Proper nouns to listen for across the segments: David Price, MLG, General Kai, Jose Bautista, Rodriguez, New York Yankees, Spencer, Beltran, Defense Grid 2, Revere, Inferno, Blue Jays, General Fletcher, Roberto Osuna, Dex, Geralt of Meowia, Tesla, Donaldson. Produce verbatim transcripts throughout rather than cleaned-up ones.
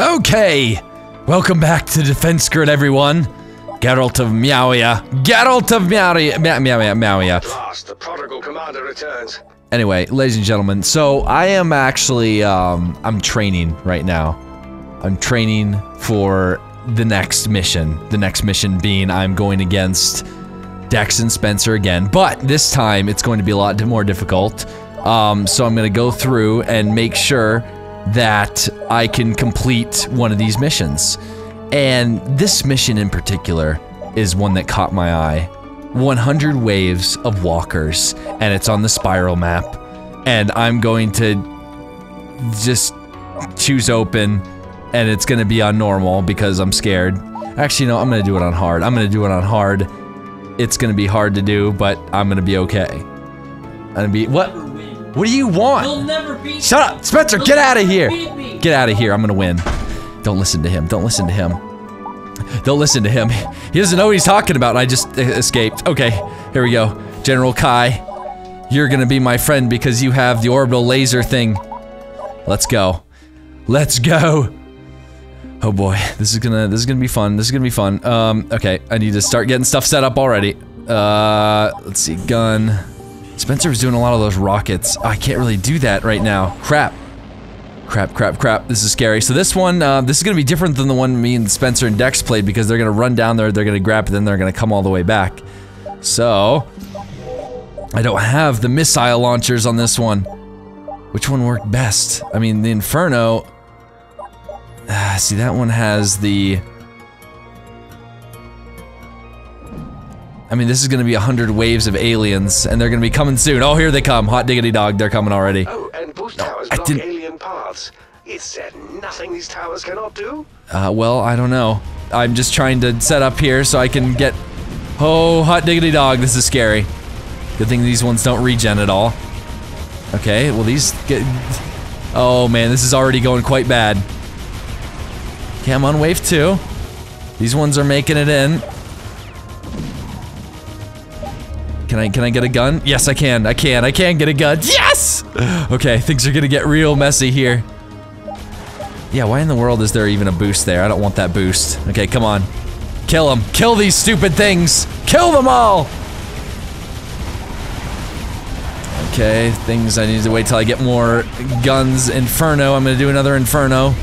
Okay, welcome back to Defense Grid, everyone. Geralt of Meowia. Geralt of Meowia. Meowia. Meowia. Blast, the prodigal commander returns. Anyway, ladies and gentlemen, so I am actually, um, I'm training right now. I'm training for the next mission. The next mission being I'm going against Dex and Spencer again, but this time it's going to be a lot more difficult. Um, so I'm gonna go through and make sure that I can complete one of these missions. And this mission in particular is one that caught my eye. one hundred waves of walkers, and it's on the spiral map. And I'm going to just choose open, and it's gonna be on normal because I'm scared. Actually, no, I'm gonna do it on hard. I'm gonna do it on hard. It's gonna be hard to do, but I'm gonna be okay. I'm gonna be- what? What do you want? You'll never beat Shut up! Spencer, get out of here! Get out of here, I'm gonna win. Don't listen to him, don't listen to him. Don't listen to him. He doesn't know what he's talking about, and I just escaped. Okay, here we go. General Kai, you're gonna be my friend because you have the orbital laser thing. Let's go. Let's go! Oh boy, this is gonna- this is gonna be fun, this is gonna be fun. Um, okay, I need to start getting stuff set up already. Uh, let's see, gun. Spencer was doing a lot of those rockets. Oh, I can't really do that right now. Crap. Crap, crap, crap. This is scary. So this one, uh, this is gonna be different than the one me and Spencer and Dex played because they're gonna run down there, they're gonna grab it, then they're gonna come all the way back. So... I don't have the missile launchers on this one. Which one worked best? I mean, the Inferno... Uh, see, that one has the... I mean, this is gonna be a hundred waves of aliens, and they're gonna be coming soon. Oh, here they come. Hot diggity dog, they're coming already. Oh, and boost towers block alien paths. Is there nothing these towers cannot do? Uh, well, I don't know. I'm just trying to set up here so I can get... Oh, hot diggity dog, this is scary. Good thing these ones don't regen at all. Okay, well these get... Oh man, this is already going quite bad. Okay, I'm on wave two. These ones are making it in. Can I, can I get a gun? Yes, I can, I can, I can get a gun. Yes! Okay, things are gonna get real messy here. Yeah, why in the world is there even a boost there? I don't want that boost. Okay, come on. Kill them. Kill these stupid things! Kill them all! Okay, things I need to wait till I get more guns. Inferno, I'm gonna do another Inferno.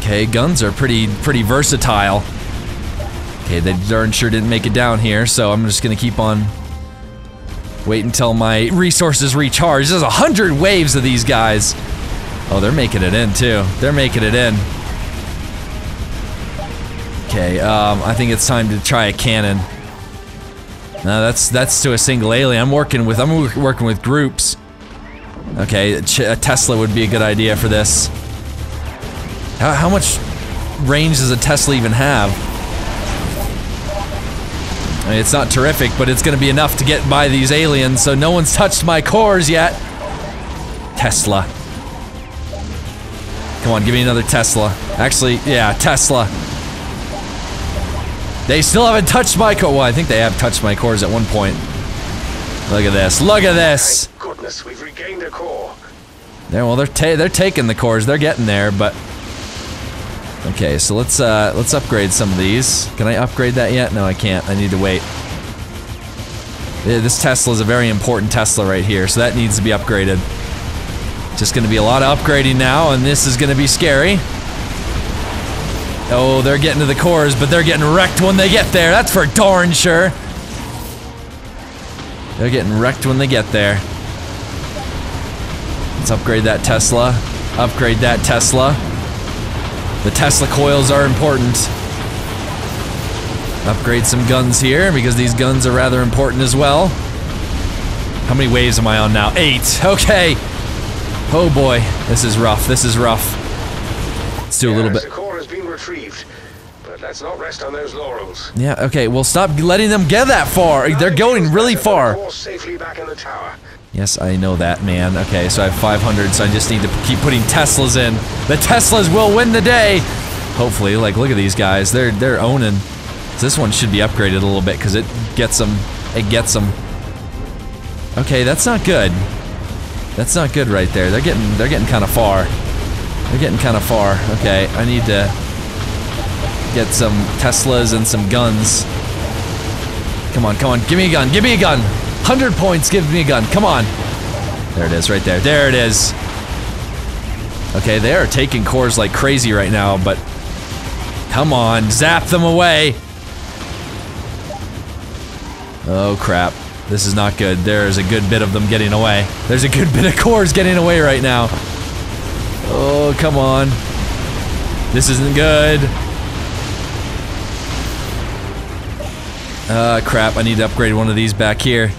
Okay, guns are pretty, pretty versatile. Okay, they darn sure didn't make it down here, so I'm just gonna keep on... Wait until my resources recharge. There's a hundred waves of these guys! Oh, they're making it in, too. They're making it in. Okay, um, I think it's time to try a cannon. No, that's- that's to a single alien. I'm working with- I'm working with groups. Okay, a, ch a Tesla would be a good idea for this. How, how much range does a Tesla even have? I mean, it's not terrific, but it's gonna be enough to get by these aliens, so no one's touched my cores yet! Tesla. Come on, give me another Tesla. Actually, yeah, Tesla. They still haven't touched my core- well, I think they have touched my cores at one point. Look at this, look at this! Thank goodness, we've regained a core. Yeah, well, they're ta- they're taking the cores, they're getting there, but... Okay, so let's uh, let's upgrade some of these. Can I upgrade that yet? No, I can't. I need to wait. Yeah, this Tesla is a very important Tesla right here, so that needs to be upgraded. Just gonna be a lot of upgrading now, and this is gonna be scary. Oh, they're getting to the cores, but they're getting wrecked when they get there. That's for darn sure. They're getting wrecked when they get there. Let's upgrade that Tesla. Upgrade that Tesla. The Tesla coils are important. Upgrade some guns here, because these guns are rather important as well. How many waves am I on now? Eight! Okay! Oh boy, this is rough, this is rough. Let's do a little bit. The core has been retrieved, but let's not rest on those laurels. Yeah, okay, well stop letting them get that far! They're going really far! Safely back in the tower. Yes, I know that, man. Okay, so I have five hundred, so I just need to keep putting Teslas in. The Teslas will win the day! Hopefully, like, look at these guys. They're, they're owning. So this one should be upgraded a little bit, because it gets them. It gets them. Okay, that's not good. That's not good right there. They're getting, they're getting kind of far. We're getting kind of far. Okay, I need to get some Teslas and some guns. Come on, come on, give me a gun, give me a gun! one hundred points, give me a gun, come on! There it is, right there, there it is! Okay, they are taking cores like crazy right now, but... Come on, zap them away! Oh crap, this is not good. There's a good bit of them getting away. There's a good bit of cores getting away right now. Oh, come on. This isn't good. Uh, crap, I need to upgrade one of these back here.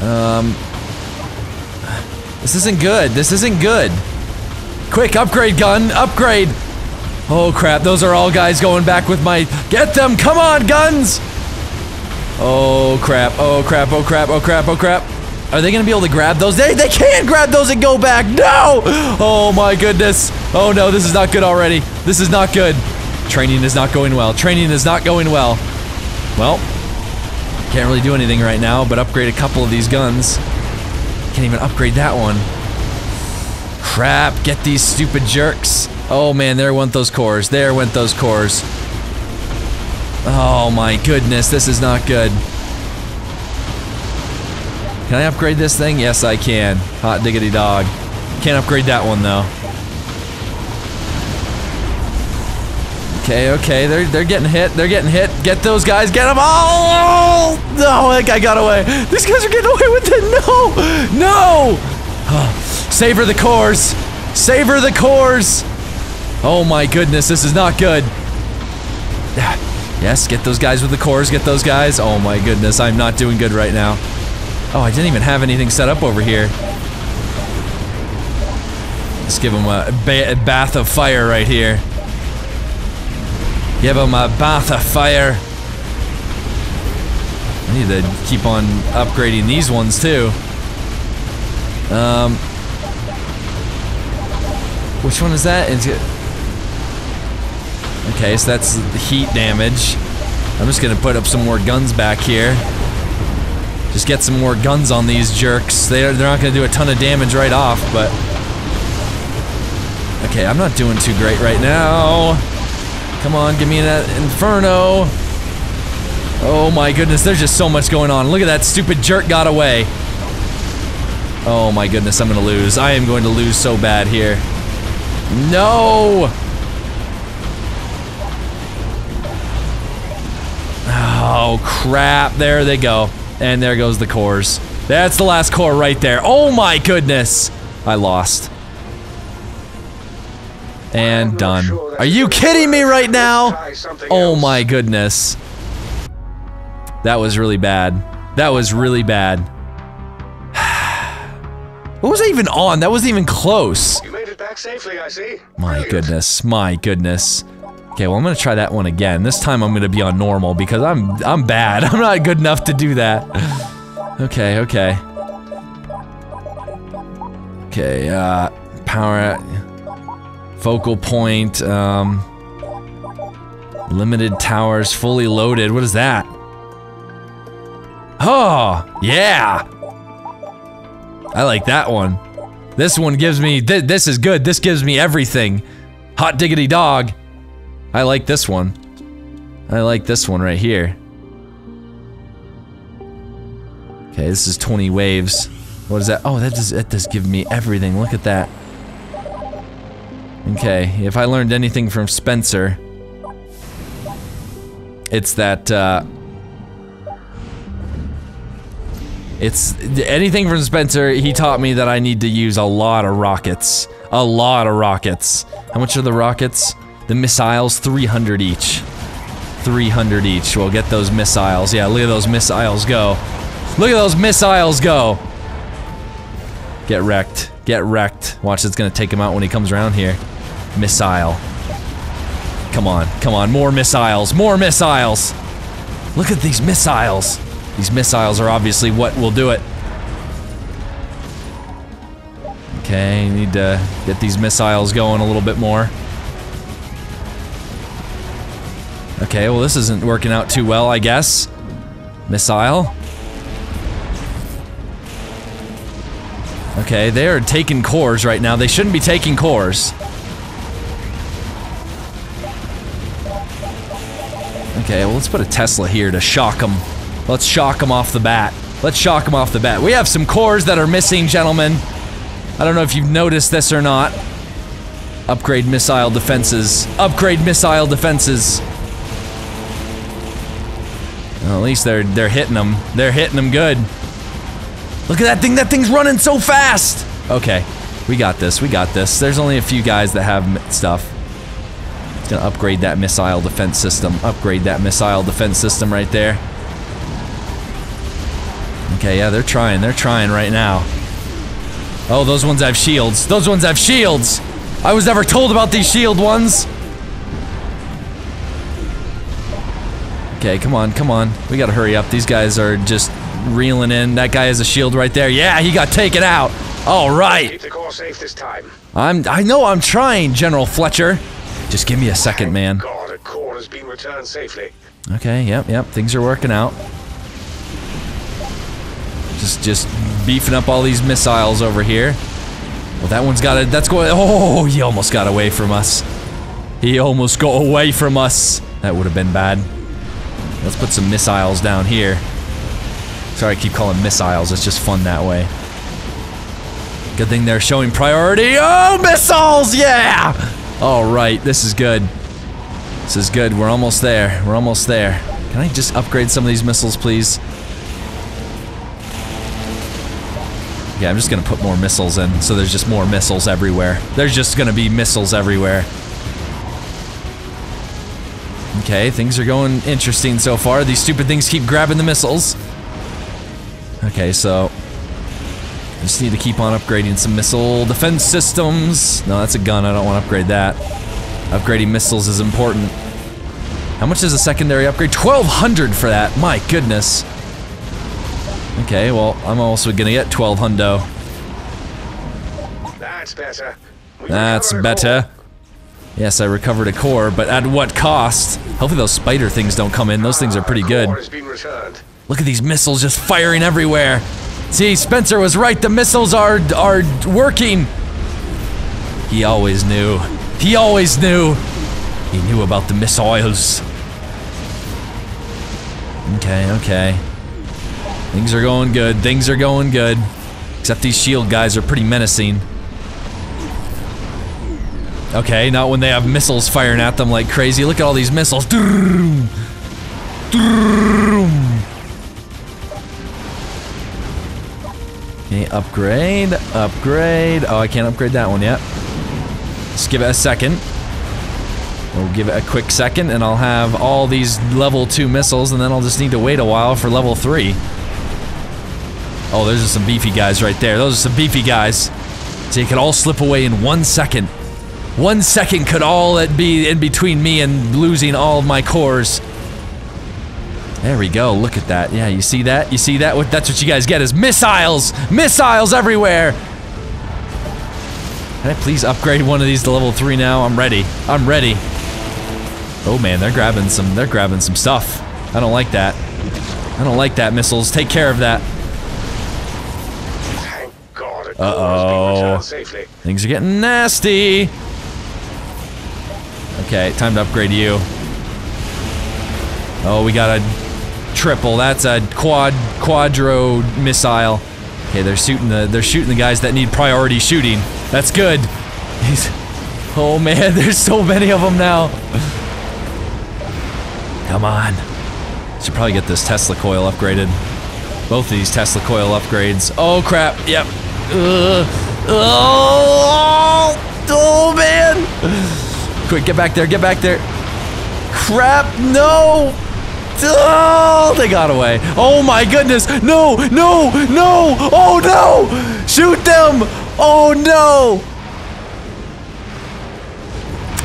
Um... This isn't good, this isn't good. Quick, upgrade gun, upgrade! Oh crap, those are all guys going back with my- Get them, come on, guns! Oh crap, oh crap, oh crap, oh crap, oh crap. Are they gonna be able to grab those? They, they can't grab those and go back, no! Oh my goodness. Oh no, this is not good already. This is not good. Training is not going well. Training is not going well. Well, can't really do anything right now, but upgrade a couple of these guns. Can't even upgrade that one. Crap, get these stupid jerks. Oh man, there went those cores. There went those cores. Oh my goodness, this is not good. Can I upgrade this thing? Yes, I can. Hot diggity dog. Can't upgrade that one though. Okay, okay, they're, they're getting hit, they're getting hit. Get those guys, get them all! Oh, no, that guy got away. These guys are getting away with it, no! No! Oh, savor the cores! Savor the cores! Oh my goodness, this is not good. Yes, get those guys with the cores, get those guys. Oh my goodness, I'm not doing good right now. Oh, I didn't even have anything set up over here. Let's give them a, ba a bath of fire right here. Give him a bath of fire. I need to keep on upgrading these ones too. Um, which one is that? Is it... Okay, so that's the heat damage. I'm just gonna put up some more guns back here. Just get some more guns on these jerks. They're, they're not gonna do a ton of damage right off, but... Okay, I'm not doing too great right now. Come on, give me that Inferno. Oh my goodness, there's just so much going on. Look at that stupid jerk got away. Oh my goodness, I'm gonna lose. I am going to lose so bad here. No! Oh crap, there they go. And there goes the cores. That's the last core right there. Oh my goodness! I lost. And done. Are you kidding me right now? Oh my goodness. That was really bad. That was really bad. What was I even on? That wasn't even close. You made it back safely, I see. My goodness, my goodness. Okay, well I'm gonna try that one again. This time I'm gonna be on normal because I'm I'm bad. I'm not good enough to do that. Okay, okay. Okay, uh power focal point, um, limited towers, fully loaded. What is that? Oh, yeah! I like that one. This one gives me, th this is good, this gives me everything. Hot diggity dog. I like this one. I like this one right here. Okay, this is twenty waves. What is that? Oh, that does, that does give me everything, look at that. Okay, if I learned anything from Spencer, it's that, uh... It's... Anything from Spencer, he taught me that I need to use a lot of rockets. A lot of rockets. How much are the rockets? The missiles, three hundred each. three hundred each. We'll get those missiles. Yeah, look at those missiles go. Look at those missiles go! Get wrecked. Get wrecked. Watch, it's gonna take him out when he comes around here. Missile. Come on, come on, more missiles, more missiles! Look at these missiles! These missiles are obviously what will do it. Okay, need to get these missiles going a little bit more. Okay, well this isn't working out too well, I guess. Missile. Okay, they're taking cores right now. They shouldn't be taking cores. Okay, well, let's put a Tesla here to shock them. Let's shock them off the bat. Let's shock them off the bat. We have some cores that are missing, gentlemen. I don't know if you've noticed this or not. Upgrade missile defenses. Upgrade missile defenses. Well, at least they're they're hitting them. They're hitting them good. Look at that thing. That thing's running so fast. Okay, we got this. We got this. There's only a few guys that have stuff. It's gonna upgrade that missile defense system. Upgrade that missile defense system right there. Okay, yeah, they're trying. They're trying right now. Oh, those ones have shields. Those ones have shields. I was never told about these shield ones. Okay, come on, come on. We gotta hurry up. These guys are just reeling in. That guy has a shield right there. Yeah, he got taken out. All right. Keep the core safe this time. I'm. I know. I'm trying, General Fletcher. Just give me a second, man. God, a core has been returned safely. Okay. Yep. Yep. Things are working out. Just, just beefing up all these missiles over here. Well, that one's got it. That's going. Oh, he almost got away from us. He almost got away from us. That would have been bad. Let's put some missiles down here. Sorry, I keep calling missiles. It's just fun that way. Good thing they're showing priority. Oh, missiles! Yeah! All right, this is good. This is good. We're almost there. We're almost there. Can I just upgrade some of these missiles, please? Yeah, I'm just gonna put more missiles in, so there's just more missiles everywhere. There's just gonna be missiles everywhere. Okay, things are going interesting so far. These stupid things keep grabbing the missiles. Okay, so I just need to keep on upgrading some missile defense systems. No, that's a gun. I don't want to upgrade that. Upgrading missiles is important. How much is a secondary upgrade? twelve hundred for that. My goodness. Okay, well, I'm also gonna get twelve hundo. That's better. We That's better. Yes, I recovered a core, but at what cost? Hopefully those spider things don't come in. Those ah, things are pretty good. Look at these missiles just firing everywhere. See, Spencer was right. The missiles are are working. He always knew. He always knew. He knew about the missiles. Okay, okay. Things are going good. Things are going good. Except these shield guys are pretty menacing. Okay, not when they have missiles firing at them like crazy. Look at all these missiles. Okay, upgrade, upgrade. Oh, I can't upgrade that one yet. Let's give it a second. We'll give it a quick second and I'll have all these level two missiles and then I'll just need to wait a while for level three. Oh, those are some beefy guys right there. Those are some beefy guys. So you could all slip away in one second. One second could all be in between me and losing all of my cores. There we go. Look at that. Yeah, you see that? You see that? That's what you guys get is missiles! Missiles everywhere! Can I please upgrade one of these to level three now? I'm ready. I'm ready. Oh man, they're grabbing some, they're grabbing some stuff. I don't like that. I don't like that, missiles. Take care of that. Uh-oh. Things are getting nasty. Okay, time to upgrade you. Oh, we got a triple. That's a quad quadro missile. Okay, they're shooting the they're shooting the guys that need priority shooting. That's good. He's, oh man, there's so many of them now. Come on. Should probably get this Tesla coil upgraded. Both of these Tesla coil upgrades. Oh crap. Yep. Uh, oh, oh man! Quick, get back there, get back there. Crap, no! Oh, they got away. Oh my goodness! No, no, no! Oh no! Shoot them! Oh no!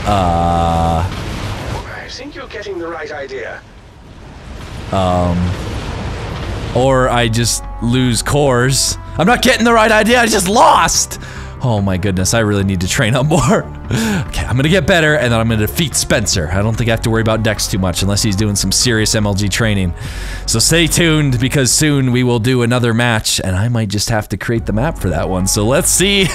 Uh. I think you're getting the right idea. Um. Or I just lose cores. I'm not getting the right idea, I just lost! Oh my goodness, I really need to train up more. Okay, I'm gonna get better, and then I'm gonna defeat Spencer. I don't think I have to worry about Dex too much, unless he's doing some serious M L G training. So stay tuned, because soon we will do another match, and I might just have to create the map for that one, so let's see.